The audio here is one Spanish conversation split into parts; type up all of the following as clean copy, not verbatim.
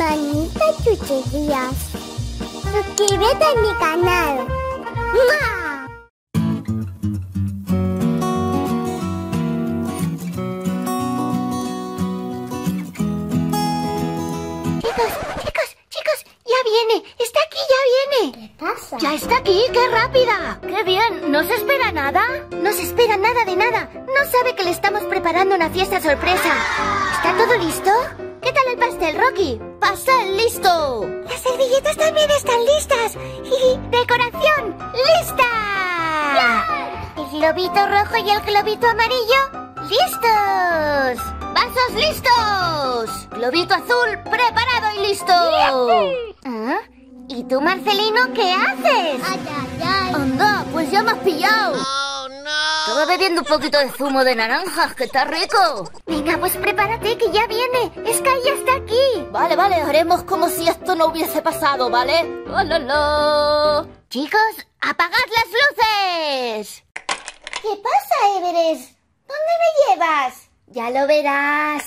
Manita Chucherías. Suscríbete a mi canal. ¡Mua! Chicos, ya viene. Está aquí, ya viene. ¿Qué pasa? Ya está aquí, qué rápida. Qué bien, ¿no se espera nada? No se espera nada de nada. No sabe que le estamos preparando una fiesta sorpresa. ¿Está todo listo? ¿Qué tal el pastel, Rocky? ¡Pastel listo! ¡Las servilletas también están listas! ¡Decoración lista! ¡Bien! El globito rojo y el globito amarillo, ¡listos! ¡Vasos listos! ¡Globito azul preparado y listo! ¿Ah? ¿Y tú, Marcelino, qué haces? ¡Ay! ¡Anda, pues ya me has pillado! Estaba bebiendo un poquito de zumo de naranjas, que está rico. Venga, pues prepárate, que ya viene. Skye ya está aquí. Vale, haremos como si esto no hubiese pasado, ¿vale? ¡Oh, la, la! Chicos, apagad las luces. ¿Qué pasa, Everest? ¿Dónde me llevas? Ya lo verás.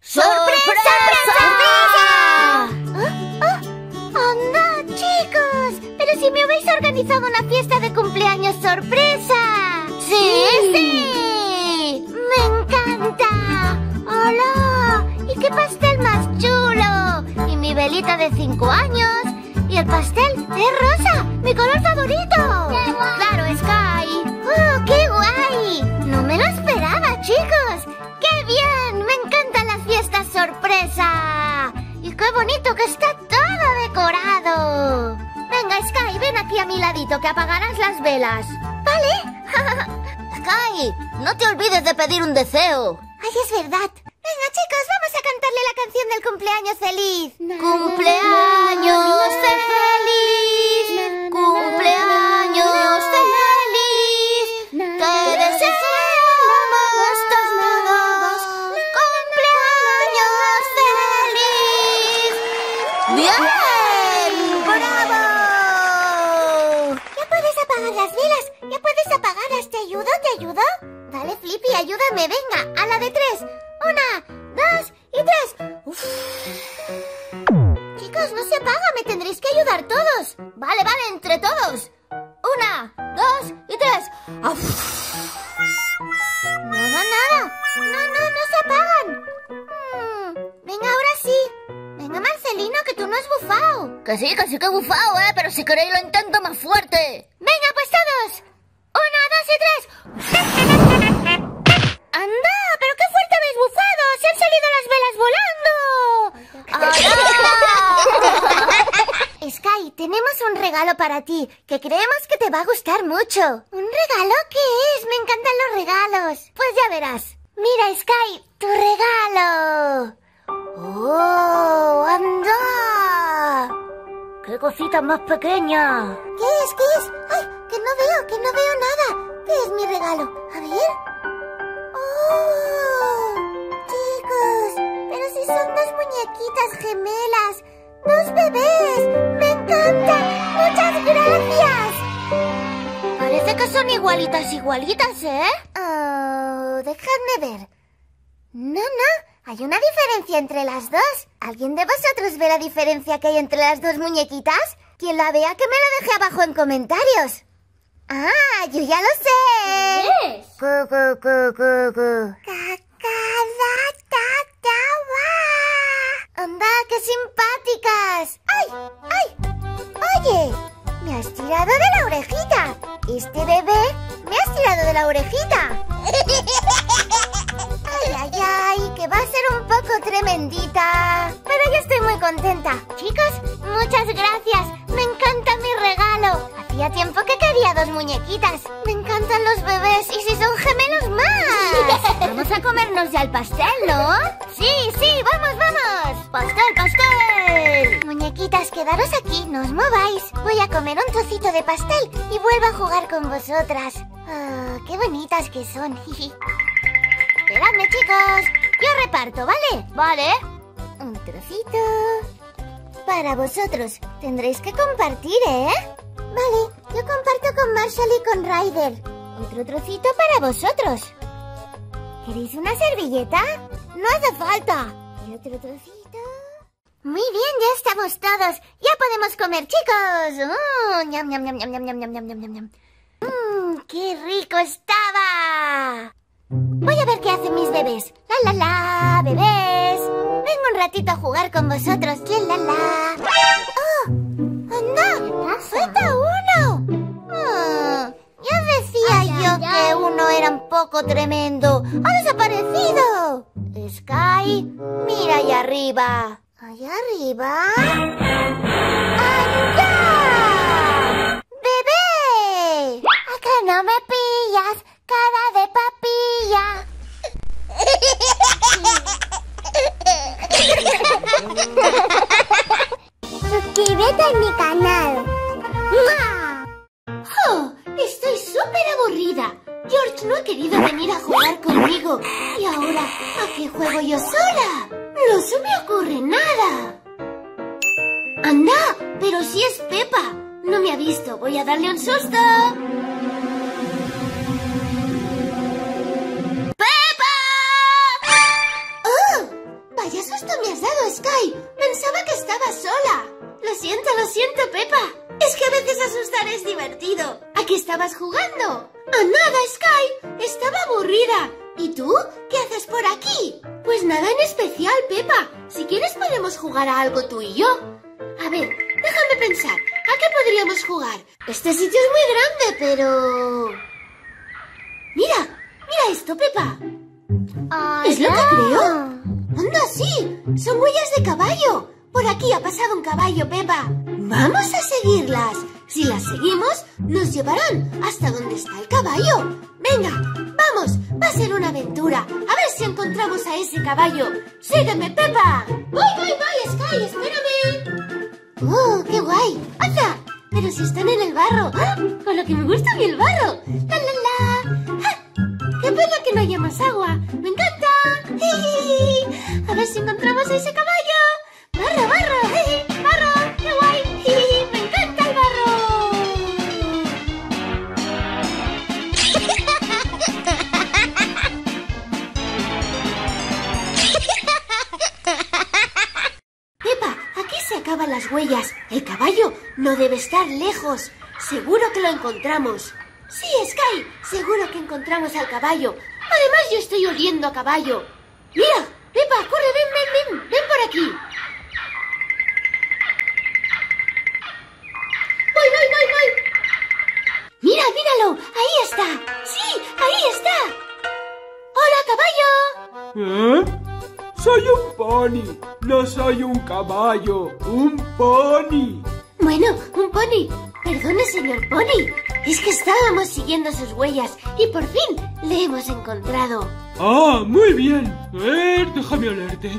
¡Sorpresa! ¡Ah! ¡Oh, no, chicos! Pero si me habéis organizado una fiesta de cumpleaños sorpresa. ¡Sí! ¡Me encanta! ¡Hola! ¡Y qué pastel más chulo! ¡Y mi velita de 5 años! ¡Y el pastel es rosa! ¡Mi color favorito! ¡Qué guay! ¡Claro, Skye! ¡Oh, qué guay! ¡No me lo esperaba, chicos! ¡Qué bien! ¡Me encantan las fiestas sorpresa! ¡Y qué bonito que está todo decorado! Venga, Skye, ven aquí a mi ladito, que apagarás las velas. ¿Vale? Skye, no te olvides de pedir un deseo. Ay, es verdad. Venga, chicos, vamos a cantarle la canción del cumpleaños feliz. Cumpleaños feliz, cumpleaños feliz. Te deseamos todos cumpleaños feliz. ¡Bien! ¡Bravo! ¿Ya puedes apagar las velas? ¿Ya puedes apagadas? ¿Te ayudo? Dale, Flippy, ayúdame, venga, a la de 3. 1, 2 y 3. Uf. Chicos, no se apaga, me tendréis que ayudar todos. Vale, entre todos. 1, 2 y 3. Uf. Nada. No se apagan. Venga, ahora sí. Venga, Marcelino, que tú no has bufado. Que sí que he bufado, pero si queréis lo intento más fuerte. Venga, pues todos. 1, 2 y 3. ¡Anda! ¡Pero qué fuerte habéis bufado! ¡Se han salido las velas volando! ¡Hola! Skye, tenemos un regalo para ti que creemos que te va a gustar mucho. ¿Un regalo? ¿Qué es? ¡Me encantan los regalos! Pues ya verás. Mira, Skye, tu regalo. ¡Oh! ¡Anda! ¡Qué cosita más pequeña! ¿Qué es? ¡Ay! Que no veo nada. ¿Qué es mi regalo? A ver. ¡Oh! Chicos, pero si son 2 muñequitas gemelas. 2 bebés. ¡Me encanta! ¡Muchas gracias! Parece que son igualitas, ¿eh? Oh, dejadme ver. No. Hay una diferencia entre las 2. ¿Alguien de vosotros ve la diferencia que hay entre las 2 muñequitas? Quien la vea, que me la deje abajo en comentarios. ¡Ah! ¡Yo ya lo sé! ¿Qué es? ¡Cacaratatawa! ¡Anda, qué simpáticas! ¡Ay! ¡Oye! ¡Me has tirado de la orejita! ¡Este bebé me has tirado de la orejita! ¡Ay! ¡Que va a ser un poco tremendita! Pero yo estoy muy contenta. Chicos, muchas gracias. Me encanta mi regalo. Hacía tiempo que quería 2 muñequitas. Me encantan los bebés. Y si son gemelos más. Vamos a comernos ya el pastel, ¿no? Sí, vamos. Pastel. Muñequitas, quedaros aquí, no os mováis. Voy a comer un trocito de pastel y vuelvo a jugar con vosotras. Oh, qué bonitas que son. Esperadme, chicos. Yo reparto, ¿vale? Vale. Un trocito. Para vosotros. Tendréis que compartir, ¿eh? Vale, yo comparto con Marshall y con Ryder. Otro trocito para vosotros. ¿Queréis una servilleta? ¡No hace falta! Y otro trocito. Muy bien, ya estamos todos. Ya podemos comer, chicos. ¡Ñam, ñam, ñam, ñam, ñam, ñam, ñam, ñam, ñam! ¡Qué rico estaba! Voy a ver qué hacen mis bebés. ¡La, la, la, bebés! Vengo un ratito a jugar con vosotros. ¡La, la, la! ¡Oh! ¡Anda! ¡Falta uno! Ya decía que uno era un poco tremendo. ¡Ha desaparecido! Skye, mira allá arriba. ¿Allá arriba? ¡Allá! ¡Bebé! ¡Acá no me pillas! ¡Cara de papilla! ¡Suscríbete a mi canal! ¡Oh! Estoy súper aburrida. George no ha querido venir a jugar conmigo. ¿Y ahora a qué juego yo sola? ¡No se me ocurre nada! ¡Anda! ¡Pero si es Peppa! No me ha visto. Voy a darle un susto. ¡Peppa! ¡Oh! ¡Vaya susto me has dado, Skye! Pensaba que estaba sola. Lo siento, Peppa. Es que a veces asustar es divertido. ¿A qué estabas jugando? ¡A nada, Skye! Estaba aburrida. ¿Y tú? ¿Qué haces por aquí? Pues nada en especial, Peppa. Si quieres podemos jugar a algo tú y yo. A ver, déjame pensar. ¿A qué podríamos jugar? Este sitio es muy grande, pero... Mira, mira esto, Peppa. ¿Es lo que creo? ¡Anda, sí! Son huellas de caballo. Por aquí ha pasado un caballo, Peppa. ¡Vamos a seguirlas! Si las seguimos, nos llevarán hasta donde está el caballo. ¡Venga! ¡Vamos! ¡Va a ser una aventura! ¡A ver si encontramos a ese caballo! ¡Sígueme, Peppa! ¡Voy, voy, voy, Skye! ¡Espérame! ¡Oh, qué guay! ¡Anda! ¡Pero si están en el barro! ¡Ah! ¡Con lo que me gusta a mí el barro! ¡La, la, la! ¡Ah! ¡Qué pena que no haya más agua! ¡Me encanta! ¡Jijiji! ¡A ver si encontramos a ese caballo! ¡Barro, barro! ¡Jijiji! ¡Barro! ¡Qué guay! ¡Jijiji! ¡Me encanta el barro! Acaban las huellas. El caballo no debe estar lejos. Seguro que lo encontramos. Sí, Skye, seguro que encontramos al caballo. Además, yo estoy oliendo a caballo. Mira, Peppa, corre, ven, ven, ven, ven por aquí. Voy, voy, voy, voy. Mira, míralo, ahí está. Sí, ahí está. Hola, caballo. ¿Eh? Soy un pony, no soy un caballo, un pony. Bueno, un pony. Perdone, señor pony. Es que estábamos siguiendo sus huellas y por fin le hemos encontrado. Ah, muy bien. A ver, déjame olerte.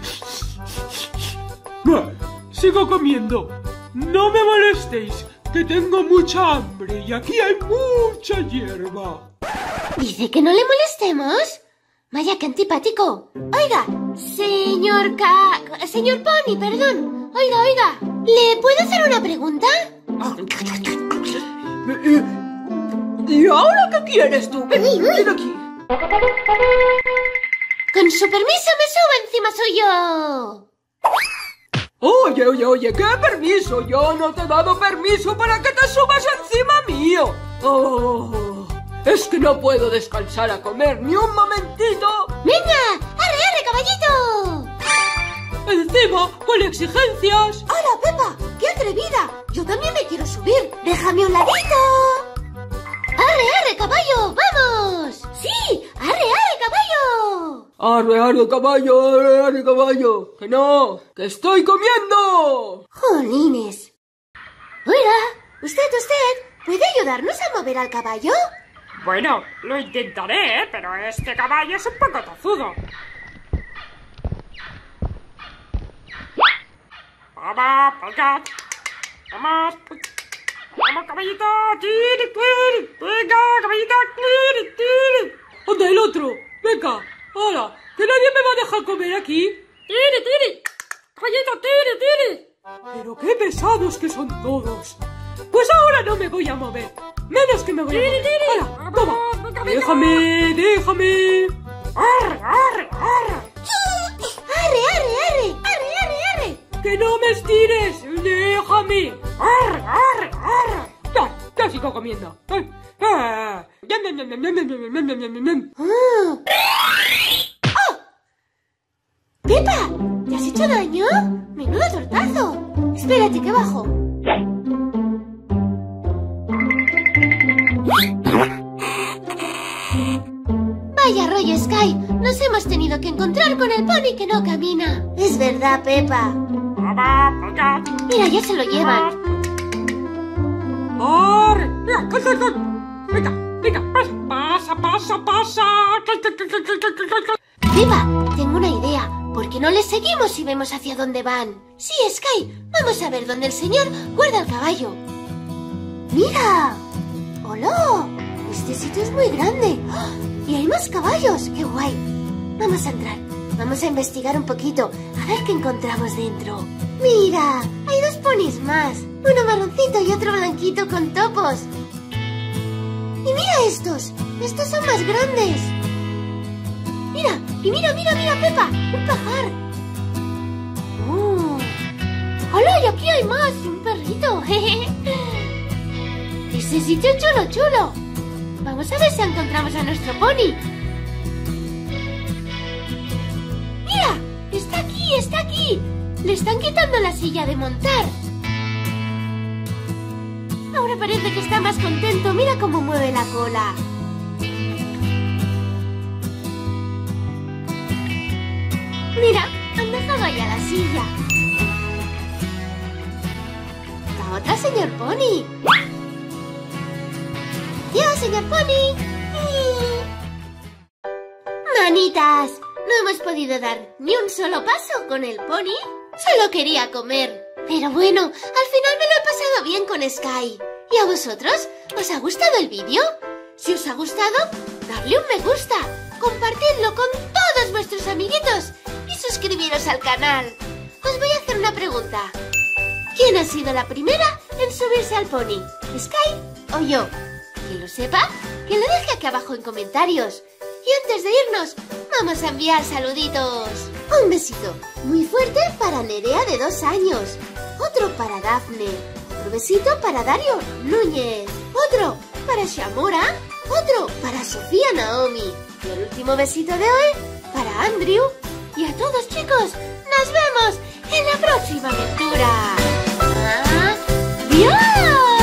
Sigo comiendo. No me molestéis, que tengo mucha hambre y aquí hay mucha hierba. ¿Dice que no le molestemos? Vaya, qué antipático. Oiga, señor pony, perdón. Oiga, oiga, ¿le puedo hacer una pregunta? ¿Y ahora qué quieres tú? Ven, ven aquí. Con su permiso me subo encima suyo. Oye, oye, oye, ¿qué permiso? Yo no te he dado permiso para que te subas encima mío. Oh... Es que no puedo descansar a comer ni un momentito. ¡Venga! ¡Arre, arre, caballito! Encima, con exigencias. ¡Hola, Peppa! ¡Qué atrevida! Yo también me quiero subir. ¡Déjame un ladito! ¡Arre, arre, caballo! ¡Vamos! ¡Sí! ¡Arre, arre, caballo! ¡Arre, arre, caballo! ¡Arre, arre, caballo! ¡Que no! ¡Que estoy comiendo! ¡Jolines! Oiga, usted, ¿puede ayudarnos a mover al caballo? Bueno, lo intentaré, pero este caballo es un poco tozudo. ¡Vamos, polka! ¡Vamos! ¡Vamos, caballito! ¡Tiri, tiri! ¡Venga, caballito! ¡Tiri, tiri! ¡Onda el otro! ¡Venga! ¡Hola! ¡Que nadie me va a dejar comer aquí! ¡Tiri, tiri! ¡Caballito, tiri, tiri! ¡Pero qué pesados que son todos! Pues ahora no me voy a mover. Menos que me voy a mover. ¡Hala! ¡Toma! ¡Déjame! ¡Déjame! ¡Arre, arre, arre! ¡Arre, arre, arre! ¡Arre, arre, arre! ¡Qué ¡Que no me estires! ¡Déjame! ¡Arr, arr, arr! ¡Ya sigo comiendo! ¡Ah! ¡Oh! ¡Peppa! ¿Te has hecho daño? ¡Menudo tortazo! Espérate, que bajo. Vaya rollo, Skye. Nos hemos tenido que encontrar con el pony que no camina. Es verdad, Peppa. Mira, ya se lo llevan. ¡Venga, venga! ¡Pasa, pasa, pasa! Peppa, tengo una idea. ¿Por qué no les seguimos y vemos hacia dónde van? Sí, Skye, vamos a ver dónde el señor guarda el caballo. ¡Mira! ¡Hola! Este sitio es muy grande. ¡Oh! ¡Y hay más caballos! ¡Qué guay! Vamos a entrar. Vamos a investigar un poquito. A ver qué encontramos dentro. ¡Mira! Hay dos ponis más. Uno marroncito y otro blanquito con topos. ¡Y mira estos! ¡Estos son más grandes! ¡Mira! ¡Y mira, mira, mira, Peppa! ¡Un pajar! ¡Hola! ¡Y aquí hay más! ¡Un perrito! ¡Jeje! ¡Ese sitio es chulo, chulo! Vamos a ver si encontramos a nuestro pony. ¡Mira! ¡Está aquí, está aquí! ¡Le están quitando la silla de montar! Ahora parece que está más contento. ¡Mira cómo mueve la cola! Mira, han dejado ya la silla. La otra, señor pony. ¡Adiós, señor pony! ¡Manitas! No hemos podido dar ni un solo paso con el pony. Solo quería comer. Pero bueno, al final me lo he pasado bien con Skye. ¿Y a vosotros? ¿Os ha gustado el vídeo? Si os ha gustado, dadle un me gusta. Compartidlo con todos vuestros amiguitos. Y suscribiros al canal. Os voy a hacer una pregunta. ¿Quién ha sido la primera en subirse al pony? ¿Skye o yo? Quien lo sepa, que lo deje aquí abajo en comentarios. Y antes de irnos, vamos a enviar saluditos. Un besito muy fuerte para Nerea de 2 años. Otro para Daphne. Otro besito para Darío Núñez. Otro para Xiamora. Otro para Sofía Naomi. Y el último besito de hoy para Andrew. Y a todos, chicos, nos vemos en la próxima aventura. ¡Adiós!